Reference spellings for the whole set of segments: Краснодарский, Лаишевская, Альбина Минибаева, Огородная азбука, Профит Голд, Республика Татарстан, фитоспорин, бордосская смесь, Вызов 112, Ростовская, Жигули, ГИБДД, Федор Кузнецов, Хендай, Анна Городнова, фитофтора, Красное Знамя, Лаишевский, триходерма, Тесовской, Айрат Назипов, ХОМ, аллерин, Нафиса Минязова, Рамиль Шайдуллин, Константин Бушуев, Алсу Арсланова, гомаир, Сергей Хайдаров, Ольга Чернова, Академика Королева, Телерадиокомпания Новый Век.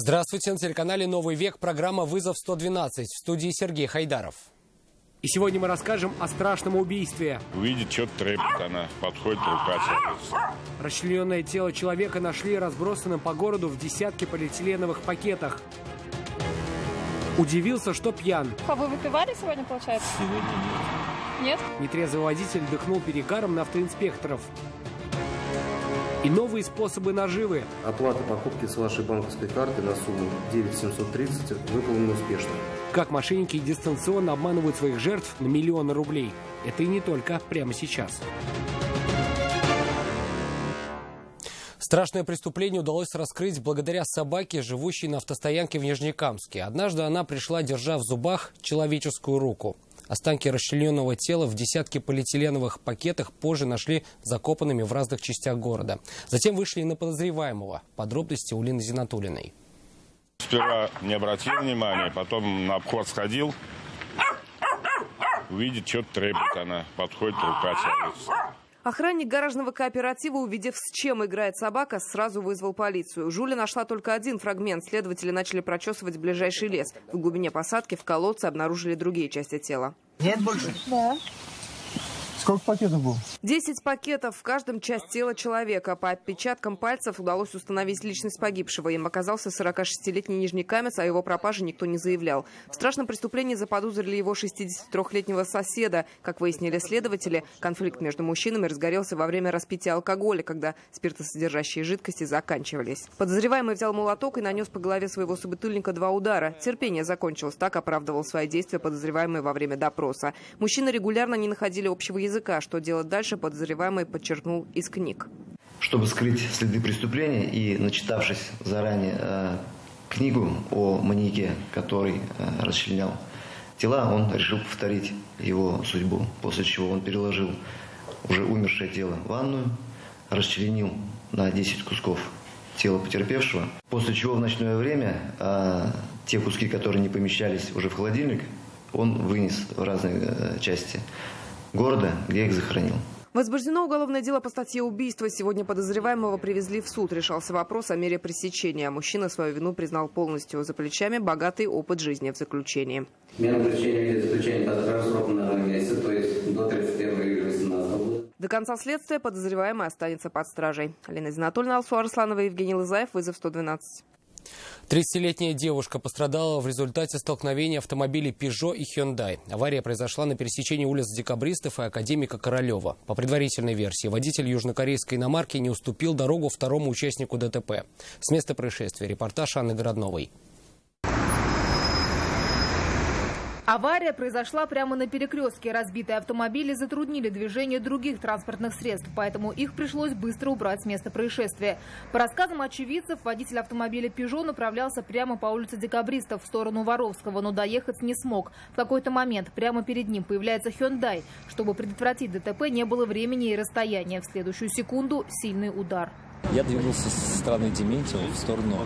Здравствуйте, на телеканале «Новый век» программа «Вызов 112». В студии Сергей Хайдаров. И сегодня мы расскажем о страшном убийстве. Увидит, что-то трепет она, подходит, рука. Расчлененное тело человека нашли разбросанным по городу в десятке полиэтиленовых пакетах. Удивился, что пьян. А вы выпивали сегодня, получается? Сегодня нет. Нет? Нетрезвый водитель дыхнул перегаром на автоинспекторов. И новые способы наживы. Оплата покупки с вашей банковской карты на сумму 9730 выполнена успешно. Как мошенники дистанционно обманывают своих жертв на миллионы рублей. Это и не только прямо сейчас. Страшное преступление удалось раскрыть благодаря собаке, живущей на автостоянке в Нижнекамске. Однажды она пришла, держа в зубах человеческую руку. Останки расчлененного тела в десятке полиэтиленовых пакетах позже нашли закопанными в разных частях города. Затем вышли на подозреваемого. Подробности у Лины Зинатулиной. Сперва не обратил внимания, потом на обход сходил. Увидит, что-то трепет она, подходит, рука тянется. Охранник гаражного кооператива, увидев, с чем играет собака, сразу вызвал полицию. Жуля нашла только один фрагмент. Следователи начали прочесывать ближайший лес. В глубине посадки в колодце обнаружили другие части тела. Нет больше? Да. Сколько пакетов было? 10 пакетов. В каждом часть тела человека. По отпечаткам пальцев удалось установить личность погибшего. Им оказался 46-летний нижнекамец, а его пропаже никто не заявлял. В страшном преступлении заподозрили его 63-летнего соседа. Как выяснили следователи, конфликт между мужчинами разгорелся во время распития алкоголя, когда спиртосодержащие жидкости заканчивались. Подозреваемый взял молоток и нанес по голове своего собутыльника 2 удара. Терпение закончилось. Так оправдывал свои действия подозреваемый во время допроса. Мужчины регулярно не находили общего языка. Что делать дальше, подозреваемый подчеркнул из книг. Чтобы скрыть следы преступления и, начитавшись заранее книгу о маньяке, который расчленял тела, он решил повторить его судьбу, после чего он переложил уже умершее тело в ванную, расчленил на 10 кусков тело потерпевшего, после чего в ночное время те куски, которые не помещались уже в холодильник, он вынес в разные части города, где их захоронил. Возбуждено уголовное дело по статье убийства. Сегодня подозреваемого привезли в суд. Решался вопрос о мере пресечения. Мужчина свою вину признал полностью. За плечами богатый опыт жизни в заключении. Мера пресечения также срок на 2 месяца, то есть до 31 июля 2018 года. До конца следствия подозреваемый останется под стражей. Алина Зинатульна, Алсу Арсланова, Евгений Лызаев, «Вызов 112». 30-летняя девушка пострадала в результате столкновения автомобилей «Пежо» и «Хендай». Авария произошла на пересечении улиц Декабристов и Академика Королева. По предварительной версии, водитель южнокорейской иномарки не уступил дорогу второму участнику ДТП. С места происшествия репортаж Анны Городновой. Авария произошла прямо на перекрестке. Разбитые автомобили затруднили движение других транспортных средств, поэтому их пришлось быстро убрать с места происшествия. По рассказам очевидцев, водитель автомобиля «Пежо» направлялся прямо по улице Декабристов в сторону Воровского, но доехать не смог. В какой-то момент прямо перед ним появляется «Хендай». Чтобы предотвратить ДТП, не было времени и расстояния. В следующую секунду сильный удар. Я двигался со стороны Дементьева в сторону,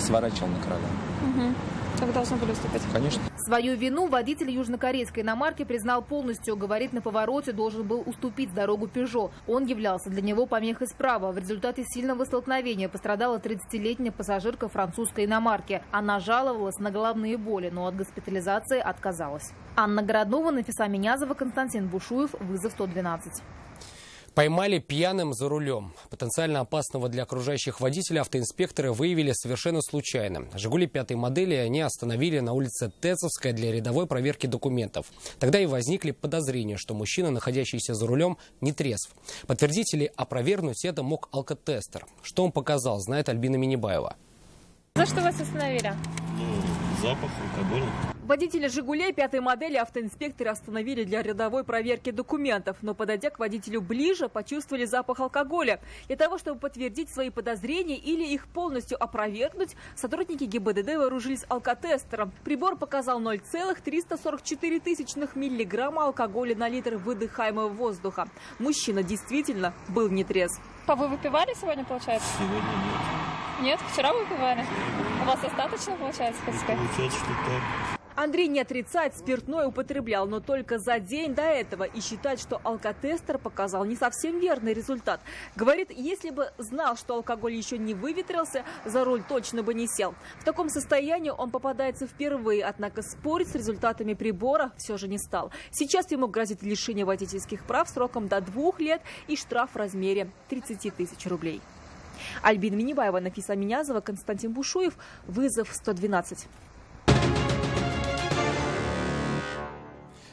сворачивал на Красное. Так должны были уступать. Конечно. Свою вину водитель южнокорейской иномарки признал полностью. Говорит, на повороте должен был уступить дорогу «Пежо». Он являлся для него помехой справа. В результате сильного столкновения пострадала 30-летняя пассажирка французской иномарки. Она жаловалась на головные боли, но от госпитализации отказалась. Анна Городнова, Нафиса Минязова, Константин Бушуев, «Вызов 112». Поймали пьяным за рулем. Потенциально опасного для окружающих водителя автоинспекторы выявили совершенно случайно. «Жигули» 5-й модели они остановили на улице Тесовской для рядовой проверки документов. Тогда и возникли подозрения, что мужчина, находящийся за рулем, не трезв. Подтвердить или опровергнуть это мог алкотестер. Что он показал, знает Альбина Минибаева. За что вас остановили? Запах алкоголя. Водителя «Жигулей» 5-й модели автоинспекторы остановили для рядовой проверки документов. Но, подойдя к водителю ближе, почувствовали запах алкоголя. Для того, чтобы подтвердить свои подозрения или их полностью опровергнуть, сотрудники ГИБДД вооружились алкотестером. Прибор показал 0,344 миллиграмма алкоголя на литр выдыхаемого воздуха. Мужчина действительно был нетрезв. А вы выпивали сегодня, получается? Сегодня нет. Нет? Вчера выпивали? У вас достаточно, получается, так сказать? Получается, что так. Андрей не отрицает, спиртное употреблял, но только за день до этого. И считает, что алкотестер показал не совсем верный результат. Говорит, если бы знал, что алкоголь еще не выветрился, за руль точно бы не сел. В таком состоянии он попадается впервые, однако спорить с результатами прибора все же не стал. Сейчас ему грозит лишение водительских прав сроком до 2 лет и штраф в размере 30 тысяч рублей. Альбина Минибаева, Нафиса Минязова, Константин Бушуев. Вызов 112.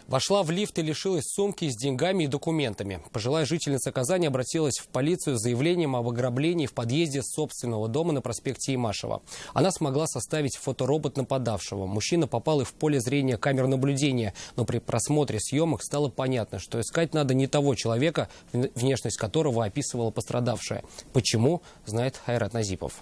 Вошла в лифт и лишилась сумки с деньгами и документами. Пожилая жительница Казани обратилась в полицию с заявлением об ограблении в подъезде собственного дома на проспекте Ямашева. Она смогла составить фоторобот нападавшего. Мужчина попал и в поле зрения камер наблюдения, но при просмотре съемок стало понятно, что искать надо не того человека, внешность которого описывала пострадавшая. Почему, знает Айрат Назипов.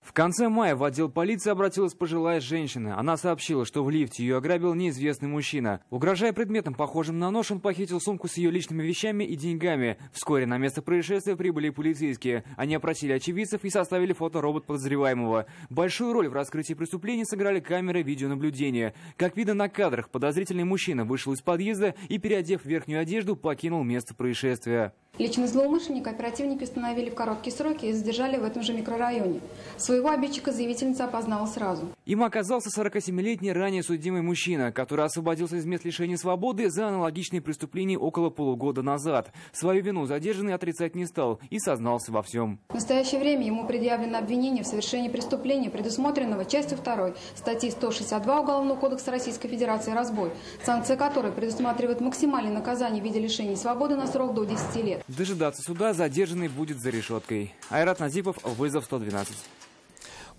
В конце мая в отдел полиции обратилась пожилая женщина. Она сообщила, что в лифте ее ограбил неизвестный мужчина. Угрожая предметом, похожим на нож, он похитил сумку с ее личными вещами и деньгами. Вскоре на место происшествия прибыли полицейские. Они опросили очевидцев и составили фоторобот подозреваемого. Большую роль в раскрытии преступления сыграли камеры видеонаблюдения. Как видно на кадрах, подозрительный мужчина вышел из подъезда и, переодев верхнюю одежду, покинул место происшествия. Личность злоумышленника оперативники установили в короткие сроки и задержали в этом же микрорайоне. Своего обидчика заявительница опознала сразу. Им оказался 47-летний ранее судимый мужчина, который освободился из мест лишения свободы за аналогичные преступления около полугода назад. Свою вину задержанный отрицать не стал и сознался во всем. В настоящее время ему предъявлено обвинение в совершении преступления, предусмотренного частью 2 статьи 162 Уголовного кодекса Российской Федерации «Разбой», санкция которой предусматривает максимальное наказание в виде лишения свободы на срок до 10 лет. Дожидаться суда задержанный будет за решеткой. Айрат Назипов, «Вызов 112».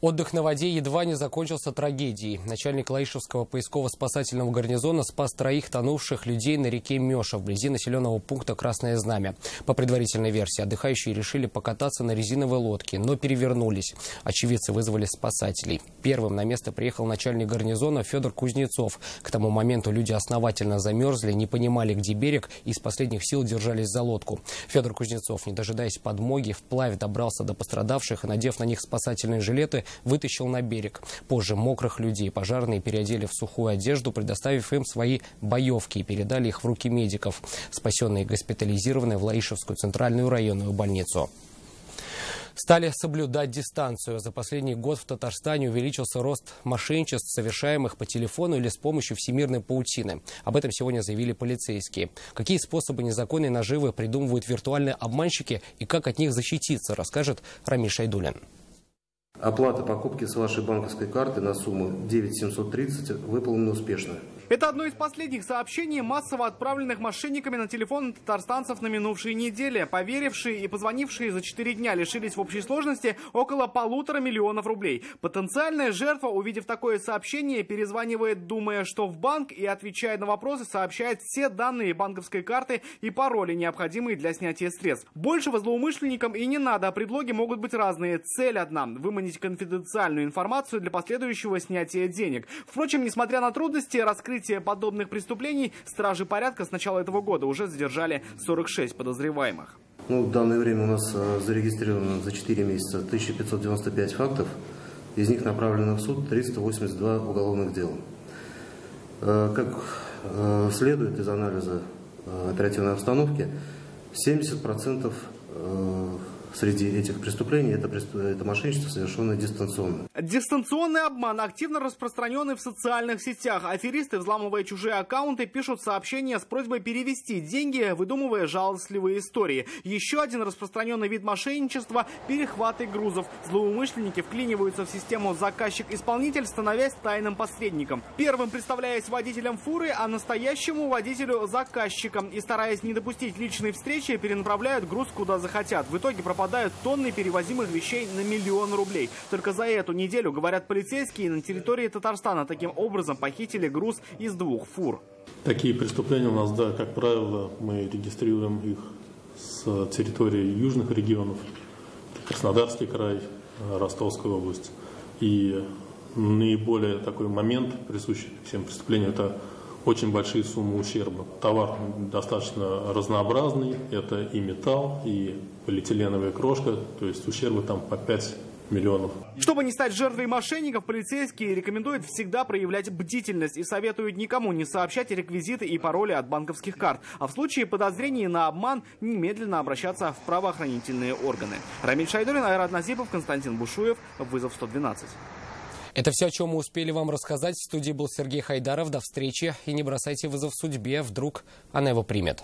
Отдых на воде едва не закончился трагедией. Начальник Лаишевского поисково-спасательного гарнизона спас 3 тонувших людей на реке Меша вблизи населенного пункта Красное Знамя. По предварительной версии, отдыхающие решили покататься на резиновой лодке, но перевернулись. Очевидцы вызвали спасателей. Первым на место приехал начальник гарнизона Федор Кузнецов. К тому моменту люди основательно замерзли, не понимали, где берег, и из последних сил держались за лодку. Федор Кузнецов, не дожидаясь подмоги, вплавь добрался до пострадавших и, надев на них спасательные жилеты, вытащил на берег. Позже мокрых людей пожарные переодели в сухую одежду, предоставив им свои боевки, и передали их в руки медиков. Спасенные госпитализированы в Лаишевскую центральную районную больницу. Стали соблюдать дистанцию. За последний год в Татарстане увеличился рост мошенничеств, совершаемых по телефону или с помощью всемирной паутины. Об этом сегодня заявили полицейские. Какие способы незаконной наживы придумывают виртуальные обманщики и как от них защититься, расскажет Рамиль Шайдуллин. Оплата покупки с вашей банковской карты на сумму 9730 выполнена успешно. Это одно из последних сообщений, массово отправленных мошенниками на телефон татарстанцев на минувшей неделе. Поверившие и позвонившие за 4 дня лишились в общей сложности около 1,5 миллиона рублей. Потенциальная жертва, увидев такое сообщение, перезванивает, думая, что в банк, и, отвечая на вопросы, сообщает все данные банковской карты и пароли, необходимые для снятия средств. Большего злоумышленникам и не надо, а предлоги могут быть разные. Цель одна – выманить конфиденциальную информацию для последующего снятия денег. Впрочем, несмотря на трудности, раскрыть подобных преступлений стражи порядка с начала этого года уже задержали 46 подозреваемых. В данное время у нас зарегистрировано за 4 месяца 1595 фактов. Из них направлено в суд 382 уголовных дела. Как следует из анализа оперативной обстановки, 70% среди этих преступлений это мошенничество, совершенное дистанционно. Дистанционный обман активно распространенный в социальных сетях. Аферисты, взламывая чужие аккаунты, пишут сообщения с просьбой перевести деньги, выдумывая жалостливые истории. Еще один распространенный вид мошенничества – перехваты грузов. Злоумышленники вклиниваются в систему заказчик-исполнитель, становясь тайным посредником. Первым представляясь водителем фуры, а настоящему водителю – заказчиком. И, стараясь не допустить личной встречи, перенаправляют груз куда захотят. В итоге пропадают тонны перевозимых вещей на 1 миллион рублей. Только за эту неделю, говорят полицейские, на территории Татарстана таким образом похитили груз из 2 фур. Такие преступления у нас, да, как правило, мы регистрируем их с территории южных регионов, Краснодарский край, Ростовская область. И наиболее такой момент, присущий всем преступлениям, это очень большие суммы ущерба. Товар достаточно разнообразный, это и металл, и полиэтиленовая крошка, то есть ущербы там по 5 миллионов. Чтобы не стать жертвой мошенников, полицейские рекомендуют всегда проявлять бдительность и советуют никому не сообщать реквизиты и пароли от банковских карт. А в случае подозрений на обман немедленно обращаться в правоохранительные органы. Рамиль Шайдуллин, Айрат Назипов, Константин Бушуев, Вызов 112. Это все, о чем мы успели вам рассказать. В студии был Сергей Хайдаров. До встречи. И не бросайте вызов судьбе. Вдруг она его примет.